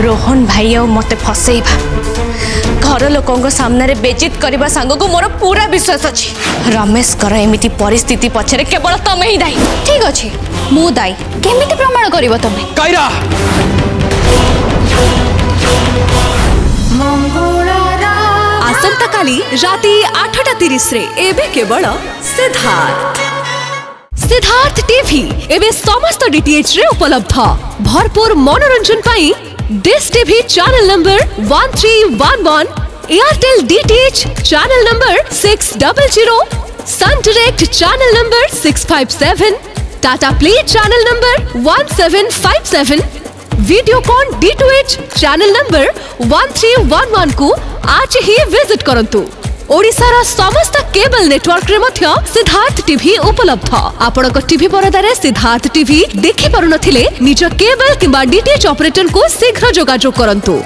रोहन भाई आउ मते फसैबा घर लोकों सामने रे बेजित करबा सांग को मोर पूरा विश्वास अछि। रमेश कर एमिति परिस्थिति पछरे केवल तमे ही दाई। ठीक अछि मु दाई केमिति प्रमाण करबो तमे कायरा आसंतकाली राति 8:30 रे एबे केवल सिद्धार्थ सिद्धार्थ टीवी एबे समस्त डीटीएच रे उपलब्ध। भरपूर मनोरंजन पाई dish TV channel number 1311, Airtel DTH channel number 600, Sun Direct channel number 657, Tata Play channel number 1757, Videocon DTH channel number 1311 को आज ही विजिट करंतु। ओडिशा रा समस्त केबल नेटवर्क रे मध्य सिद्धार्थ टीवी उपलब्ध। आपण को टीवी परदा रे सिद्धार्थ टीवी देखि परनथिले निज केबल किबा DTH ऑपरेटर को शीघ्र जोगाजोग करंतु।